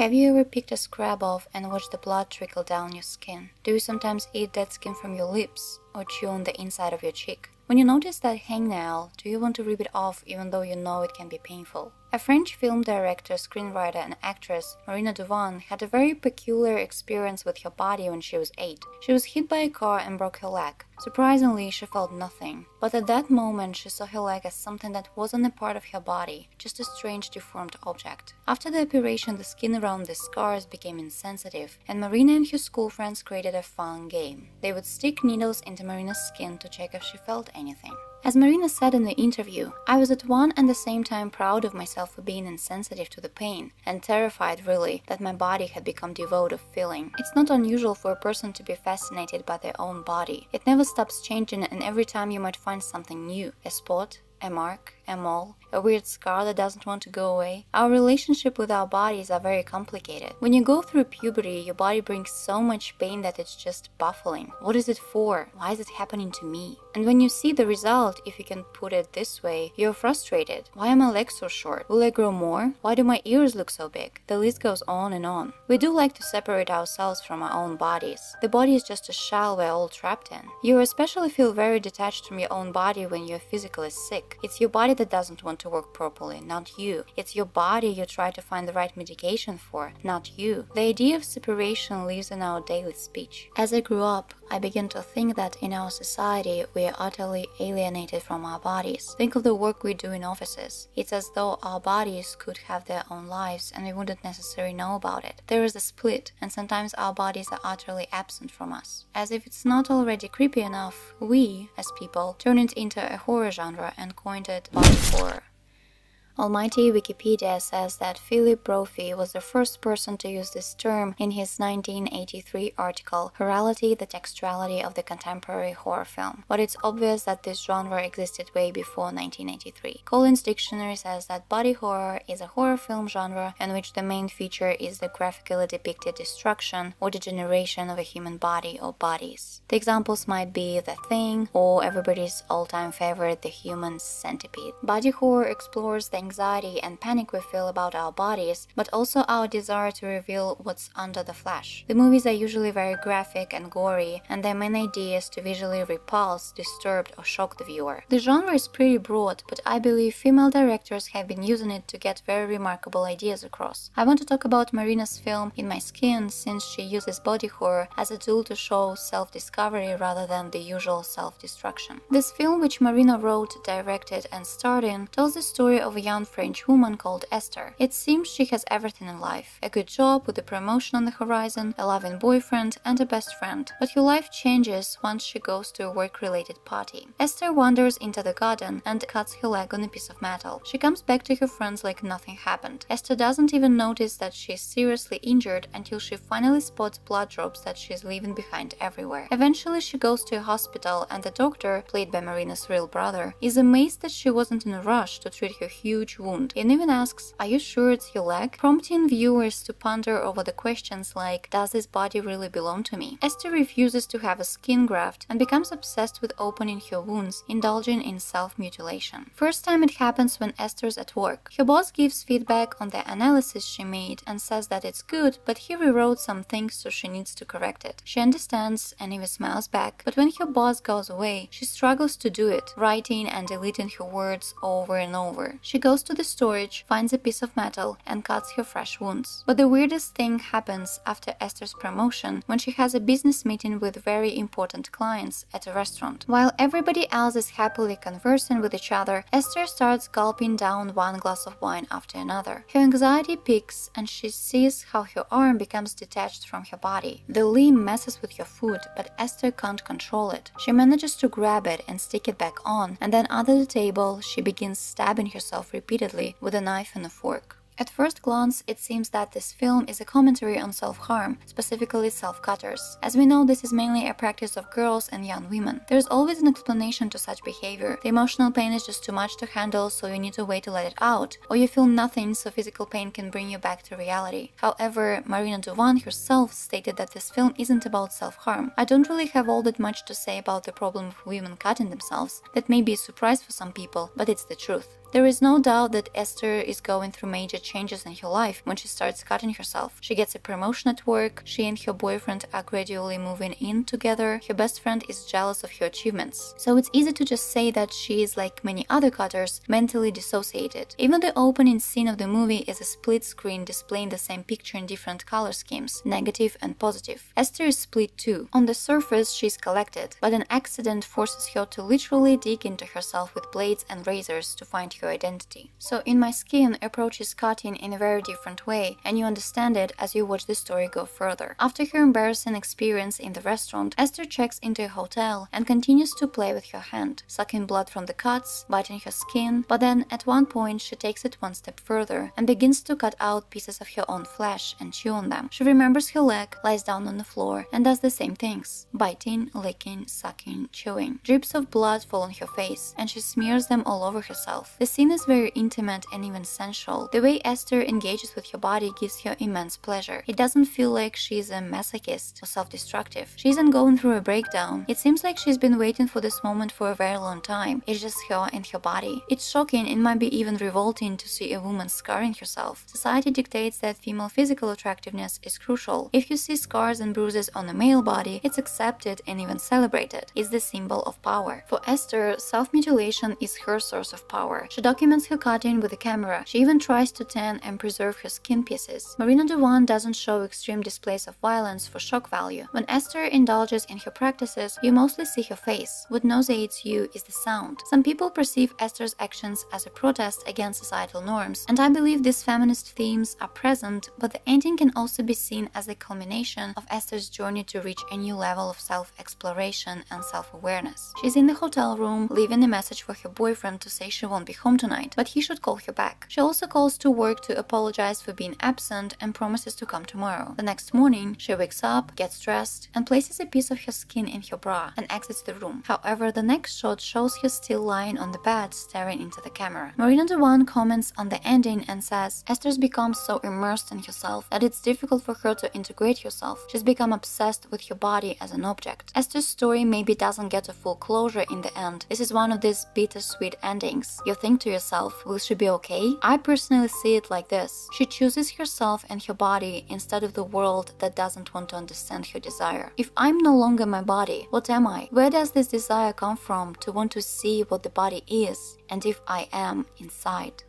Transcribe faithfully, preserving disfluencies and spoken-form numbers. Have you ever picked a scrap off and watched the blood trickle down your skin? Do you sometimes eat dead skin from your lips or chew on the inside of your cheek? When you notice that hangnail, do you want to rip it off even though you know it can be painful? A French film director, screenwriter and actress, Marina de Van, had a very peculiar experience with her body when she was eight. She was hit by a car and broke her leg. Surprisingly, she felt nothing. But at that moment, she saw her leg as something that wasn't a part of her body, just a strange deformed object. After the operation, the skin around the scars became insensitive, and Marina and her school friends created a fun game. They would stick needles into Marina's skin to check if she felt anything. As Marina said in the interview, "I was at one and the same time proud of myself for being insensitive to the pain, and terrified, really, that my body had become devoid of feeling. It's not unusual for a person to be fascinated by their own body. It never stops changing, and every time you might find something new, a spot, a mark, a mole, a weird scar that doesn't want to go away. Our relationship with our bodies are very complicated. When you go through puberty, your body brings so much pain that it's just baffling. What is it for? Why is it happening to me? And when you see the result, if you can put it this way, you're frustrated. Why are my legs so short? Will I grow more? Why do my ears look so big? The list goes on and on. We do like to separate ourselves from our own bodies. The body is just a shell we're all trapped in. You especially feel very detached from your own body when you're physically sick. It's your body that doesn't want to work properly, not you. It's your body you try to find the right medication for, not you. The idea of separation lives in our daily speech. As I grew up, I began to think that in our society we are utterly alienated from our bodies. Think of the work we do in offices. It's as though our bodies could have their own lives and we wouldn't necessarily know about it. There is a split, and sometimes our bodies are utterly absent from us. As if it's not already creepy enough, we, as people, turn it into a horror genre and coined it body horror. Almighty Wikipedia says that Philip Brophy was the first person to use this term in his nineteen eighty-three article "Horality, the Textuality of the Contemporary Horror Film," but it's obvious that this genre existed way before nineteen eighty-three. Collins Dictionary says that body horror is a horror film genre in which the main feature is the graphically depicted destruction or degeneration of a human body or bodies. The examples might be The Thing or everybody's all-time favorite, The Human Centipede. Body horror explores the anxiety and panic we feel about our bodies, but also our desire to reveal what's under the flesh. The movies are usually very graphic and gory, and their main idea is to visually repulse, disturb, or shock the viewer. The genre is pretty broad, but I believe female directors have been using it to get very remarkable ideas across. I want to talk about Marina's film In My Skin, since she uses body horror as a tool to show self-discovery rather than the usual self-destruction. This film, which Marina wrote, directed, and starred in, tells the story of a young French woman called Esther. It seems she has everything in life: a good job with a promotion on the horizon, a loving boyfriend, and a best friend. But her life changes once she goes to a work-related party. Esther wanders into the garden and cuts her leg on a piece of metal. She comes back to her friends like nothing happened. Esther doesn't even notice that she is seriously injured until she finally spots blood drops that she is leaving behind everywhere. Eventually she goes to a hospital, and the doctor, played by Marina's real brother, is amazed that she wasn't in a rush to treat her huge wound, and even asks, "Are you sure it's your leg?" prompting viewers to ponder over the questions like, does this body really belong to me? Esther refuses to have a skin graft and becomes obsessed with opening her wounds, indulging in self-mutilation. First time it happens when Esther's at work. Her boss gives feedback on the analysis she made and says that it's good, but he rewrote some things so she needs to correct it. She understands and even smiles back, but when her boss goes away, she struggles to do it, writing and deleting her words over and over. She goes goes to the storage, finds a piece of metal, and cuts her fresh wounds. But the weirdest thing happens after Esther's promotion, when she has a business meeting with very important clients at a restaurant. While everybody else is happily conversing with each other, Esther starts gulping down one glass of wine after another. Her anxiety peaks, and she sees how her arm becomes detached from her body. The limb messes with her food, but Esther can't control it. She manages to grab it and stick it back on, and then under the table she begins stabbing herself repeatedly with a knife and a fork. At first glance, it seems that this film is a commentary on self-harm, specifically self-cutters. As we know, this is mainly a practice of girls and young women. There's always an explanation to such behavior. The emotional pain is just too much to handle, so you need a way to let it out, or you feel nothing, so physical pain can bring you back to reality. However, Marina de Van herself stated that this film isn't about self-harm. I don't really have all that much to say about the problem of women cutting themselves. That may be a surprise for some people, but it's the truth. There is no doubt that Esther is going through major changes in her life when she starts cutting herself. She gets a promotion at work, she and her boyfriend are gradually moving in together, her best friend is jealous of her achievements. So it's easy to just say that she is, like many other cutters, mentally dissociated. Even the opening scene of the movie is a split screen displaying the same picture in different color schemes, negative and positive. Esther is split too. On the surface she is collected, but an accident forces her to literally dig into herself with blades and razors to find her identity. So In My Skin approaches cutting in a very different way, and you understand it as you watch the story go further. After her embarrassing experience in the restaurant, Esther checks into a hotel and continues to play with her hand, sucking blood from the cuts, biting her skin, but then at one point she takes it one step further and begins to cut out pieces of her own flesh and chew on them. She remembers her leg, lies down on the floor and does the same things, biting, licking, sucking, chewing. Drips of blood fall on her face and she smears them all over herself. The scene is very intimate and even sensual. The way Esther engages with her body gives her immense pleasure. It doesn't feel like she is a masochist or self-destructive. She isn't going through a breakdown. It seems like she's been waiting for this moment for a very long time. It's just her and her body. It's shocking and might be even revolting to see a woman scarring herself. Society dictates that female physical attractiveness is crucial. If you see scars and bruises on a male body, it's accepted and even celebrated. It's the symbol of power. For Esther, self-mutilation is her source of power. She documents her cutting with a camera. She even tries to tan and preserve her skin pieces. Marina de Van doesn't show extreme displays of violence for shock value. When Esther indulges in her practices, you mostly see her face. What nauseates you is the sound. Some people perceive Esther's actions as a protest against societal norms, and I believe these feminist themes are present, but the ending can also be seen as the culmination of Esther's journey to reach a new level of self-exploration and self-awareness. She's in the hotel room, leaving a message for her boyfriend to say she won't be home tonight, but he should call her back. She also calls to work to apologize for being absent and promises to come tomorrow. The next morning, she wakes up, gets dressed, and places a piece of her skin in her bra and exits the room. However, the next shot shows her still lying on the bed, staring into the camera. Marina de Van comments on the ending and says, Esther's become so immersed in herself that it's difficult for her to integrate herself. She's become obsessed with her body as an object. Esther's story maybe doesn't get a full closure in the end. This is one of these bittersweet endings. You think to yourself, will she be okay? I personally see it like this. She chooses herself and her body instead of the world that doesn't want to understand her desire. If I'm no longer my body, what am I? Where does this desire come from to want to see what the body is and if I am inside?